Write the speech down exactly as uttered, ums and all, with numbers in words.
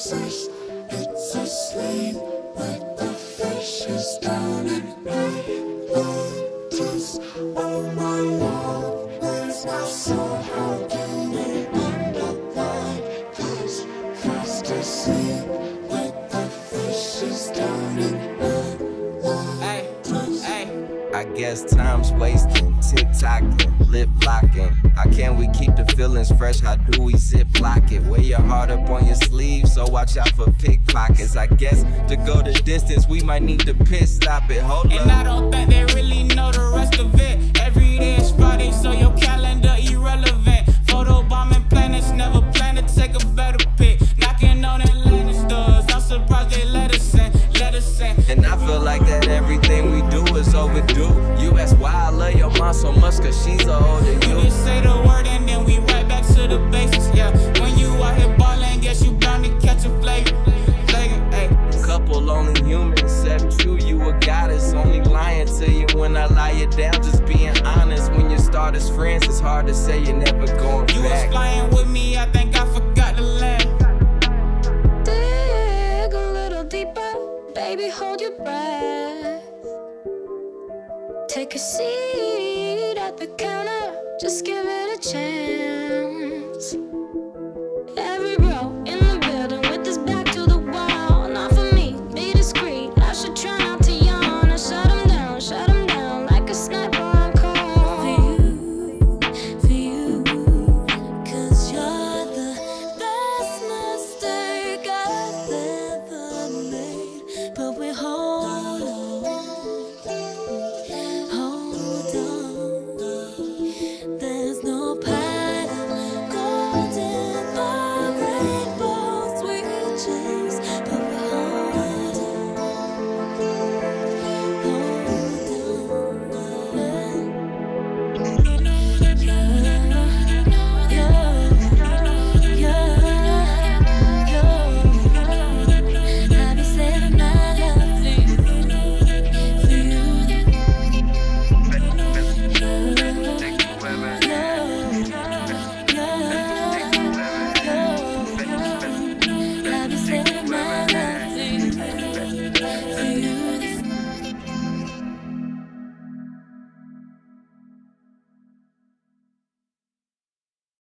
success. It's a slave, but the fish is drowning. My Atlantis, oh my lord, where's my soul? How do we end up like this? Fast asleep, but the fish is drowning. My Atlantis. Hey, hey. I guess time's wasting, tick-tocking, lip-locking. How can we keep the feelings fresh? How do we zip-lock it? Wear your heart up on your sleeve, so watch out for pickpockets. I guess to go the distance, we might need to piss stop it. Hold up. And I don't think they really know the rest of it. Every day is Friday, so your calendar irrelevant. Photo bombing planets, never plan to take a better pick. Knocking on Atlantis doors, I'm surprised they let us in, let us in. And I feel like that everything we do is overdue. You ask why I love your mom so much, cause she's a older you. You just say the word and then we right back to the basics, yeah. When you out here ballin', guess you bound to catch a flavor, flavor, ayy. Couple only human, except you, you a goddess. Only lying to you when I lie you down, just being honest. When you start as friends, it's hard to say you're never going back. You was flying with me, I think I forgot to land. Dig a little deeper, baby, hold your breath. Take a seat at the counter, just give it a chance.